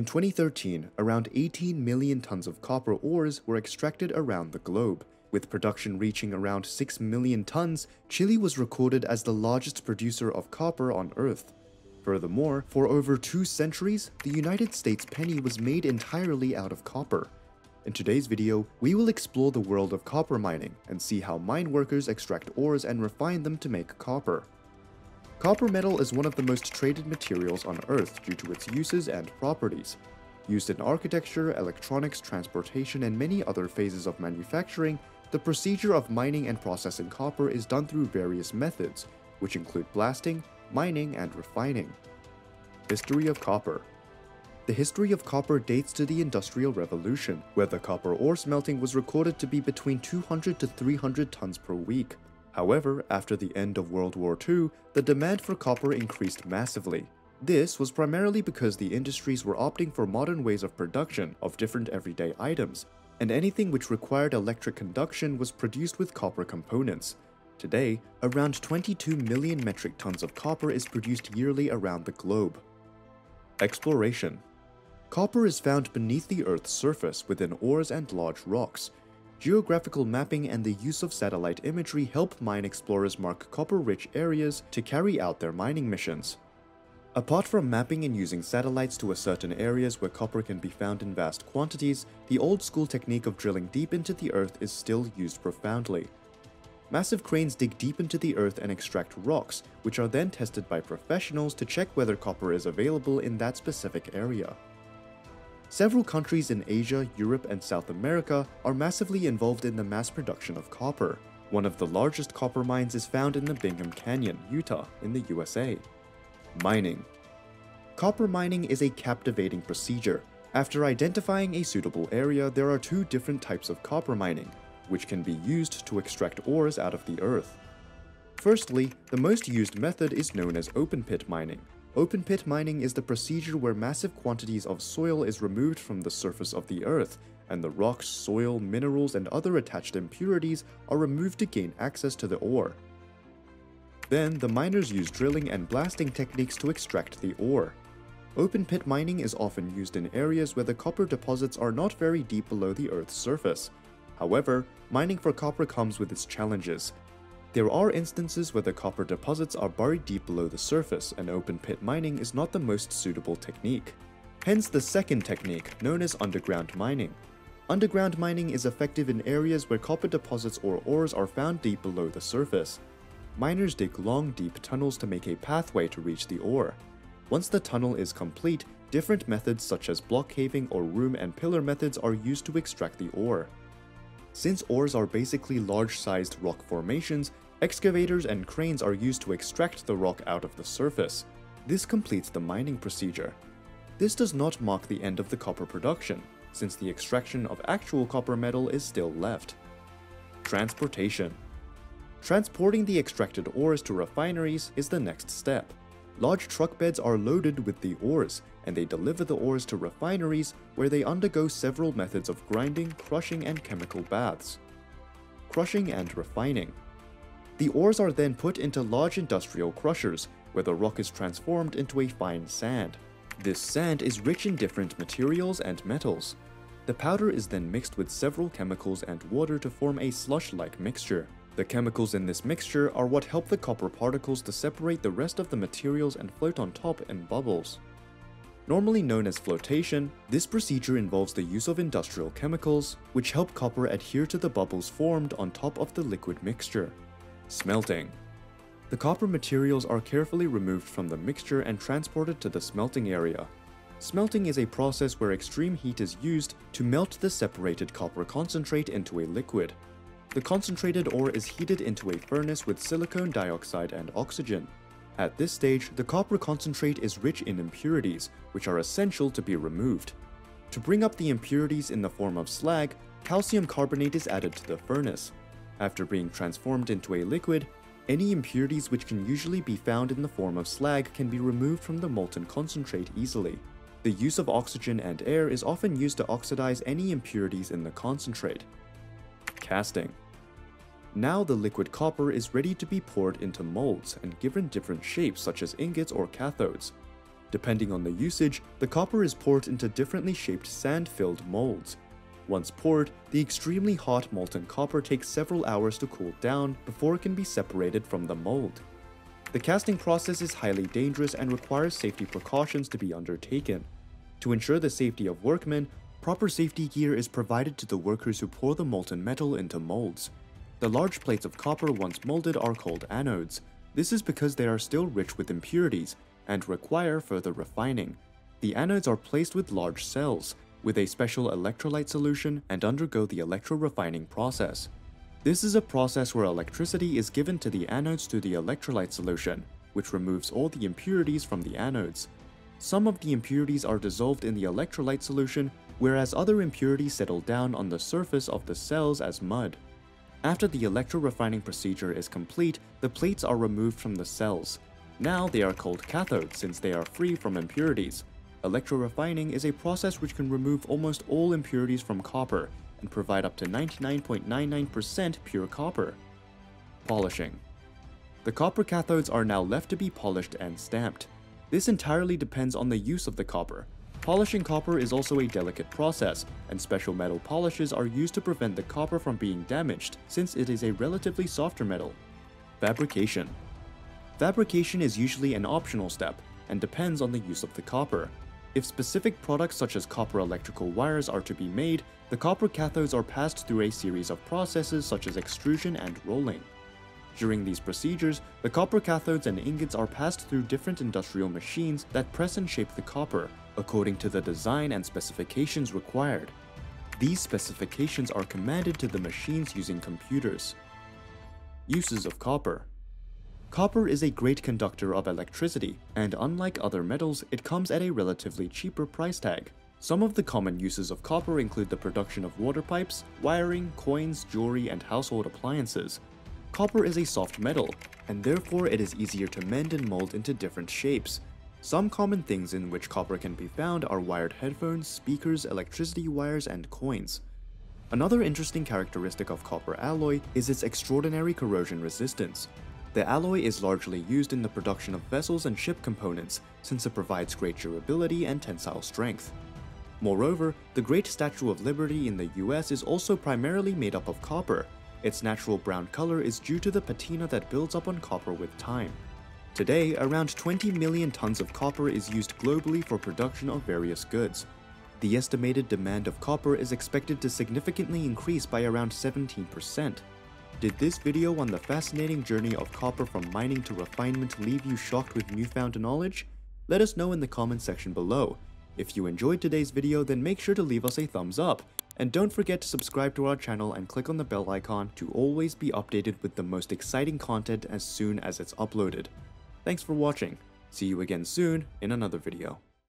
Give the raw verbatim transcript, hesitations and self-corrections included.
In twenty thirteen, around eighteen million tons of copper ores were extracted around the globe. With production reaching around six million tons, Chile was recorded as the largest producer of copper on Earth. Furthermore, for over two centuries, the United States penny was made entirely out of copper. In today's video, we will explore the world of copper mining and see how mine workers extract ores and refine them to make copper. Copper metal is one of the most traded materials on Earth due to its uses and properties. Used in architecture, electronics, transportation, and many other phases of manufacturing, the procedure of mining and processing copper is done through various methods, which include blasting, mining, and refining. History of copper. The history of copper dates to the Industrial Revolution, where the copper ore smelting was recorded to be between two hundred to three hundred tons per week. However, after the end of World War Two, the demand for copper increased massively. This was primarily because the industries were opting for modern ways of production of different everyday items, and anything which required electric conduction was produced with copper components. Today, around twenty-two million metric tons of copper is produced yearly around the globe. Exploration. Copper is found beneath the Earth's surface within ores and large rocks. Geographical mapping and the use of satellite imagery help mine explorers mark copper-rich areas to carry out their mining missions. Apart from mapping and using satellites to ascertain areas where copper can be found in vast quantities, the old-school technique of drilling deep into the earth is still used profoundly. Massive cranes dig deep into the earth and extract rocks, which are then tested by professionals to check whether copper is available in that specific area. Several countries in Asia, Europe, and South America are massively involved in the mass production of copper. One of the largest copper mines is found in the Bingham Canyon, Utah, in the U S A. Mining. Copper mining is a captivating procedure. After identifying a suitable area, there are two different types of copper mining, which can be used to extract ores out of the earth. Firstly, the most used method is known as open pit mining. Open pit mining is the procedure where massive quantities of soil is removed from the surface of the earth, and the rocks, soil, minerals, and other attached impurities are removed to gain access to the ore. Then, the miners use drilling and blasting techniques to extract the ore. Open pit mining is often used in areas where the copper deposits are not very deep below the earth's surface. However, mining for copper comes with its challenges. There are instances where the copper deposits are buried deep below the surface, and open pit mining is not the most suitable technique. Hence the second technique, known as underground mining. Underground mining is effective in areas where copper deposits or ores are found deep below the surface. Miners dig long, deep tunnels to make a pathway to reach the ore. Once the tunnel is complete, different methods such as block caving or room and pillar methods are used to extract the ore. Since ores are basically large-sized rock formations, excavators and cranes are used to extract the rock out of the surface. This completes the mining procedure. This does not mark the end of the copper production, since the extraction of actual copper metal is still left. Transportation. Transporting the extracted ores to refineries is the next step. Large truck beds are loaded with the ores, and they deliver the ores to refineries where they undergo several methods of grinding, crushing, and chemical baths. Crushing and refining. The ores are then put into large industrial crushers, where the rock is transformed into a fine sand. This sand is rich in different materials and metals. The powder is then mixed with several chemicals and water to form a slush-like mixture. The chemicals in this mixture are what help the copper particles to separate the rest of the materials and float on top in bubbles. Normally known as flotation, this procedure involves the use of industrial chemicals, which help copper adhere to the bubbles formed on top of the liquid mixture. Smelting. The copper materials are carefully removed from the mixture and transported to the smelting area. Smelting is a process where extreme heat is used to melt the separated copper concentrate into a liquid. The concentrated ore is heated into a furnace with silicon dioxide and oxygen. At this stage, the copper concentrate is rich in impurities, which are essential to be removed. To bring up the impurities in the form of slag, calcium carbonate is added to the furnace. After being transformed into a liquid, any impurities which can usually be found in the form of slag can be removed from the molten concentrate easily. The use of oxygen and air is often used to oxidize any impurities in the concentrate. Casting. Now the liquid copper is ready to be poured into molds and given different shapes such as ingots or cathodes. Depending on the usage, the copper is poured into differently shaped sand-filled molds. Once poured, the extremely hot molten copper takes several hours to cool down before it can be separated from the mold. The casting process is highly dangerous and requires safety precautions to be undertaken. To ensure the safety of workmen, proper safety gear is provided to the workers who pour the molten metal into molds. The large plates of copper once molded are called anodes. This is because they are still rich with impurities and require further refining. The anodes are placed with large cells, with a special electrolyte solution, and undergo the electro-refining process. This is a process where electricity is given to the anodes through the electrolyte solution, which removes all the impurities from the anodes. Some of the impurities are dissolved in the electrolyte solution, whereas other impurities settle down on the surface of the cells as mud. After the electro-refining procedure is complete, the plates are removed from the cells. Now they are called cathodes since they are free from impurities. Electro-refining is a process which can remove almost all impurities from copper and provide up to ninety-nine point nine nine percent pure copper. Polishing. The copper cathodes are now left to be polished and stamped. This entirely depends on the use of the copper. Polishing copper is also a delicate process, and special metal polishes are used to prevent the copper from being damaged since it is a relatively softer metal. Fabrication. Fabrication is usually an optional step and depends on the use of the copper. If specific products such as copper electrical wires are to be made, the copper cathodes are passed through a series of processes such as extrusion and rolling. During these procedures, the copper cathodes and ingots are passed through different industrial machines that press and shape the copper, according to the design and specifications required. These specifications are commanded to the machines using computers. Uses of copper. Copper is a great conductor of electricity, and unlike other metals, it comes at a relatively cheaper price tag. Some of the common uses of copper include the production of water pipes, wiring, coins, jewelry, and household appliances. Copper is a soft metal, and therefore it is easier to mend and mold into different shapes. Some common things in which copper can be found are wired headphones, speakers, electricity wires, and coins. Another interesting characteristic of copper alloy is its extraordinary corrosion resistance. The alloy is largely used in the production of vessels and ship components, since it provides great durability and tensile strength. Moreover, the Great Statue of Liberty in the U S is also primarily made up of copper. Its natural brown color is due to the patina that builds up on copper with time. Today, around twenty million tons of copper is used globally for production of various goods. The estimated demand of copper is expected to significantly increase by around seventeen percent. Did this video on the fascinating journey of copper from mining to refinement leave you shocked with newfound knowledge? Let us know in the comment section below. If you enjoyed today's video, then make sure to leave us a thumbs up. And don't forget to subscribe to our channel and click on the bell icon to always be updated with the most exciting content as soon as it's uploaded. Thanks for watching. See you again soon in another video.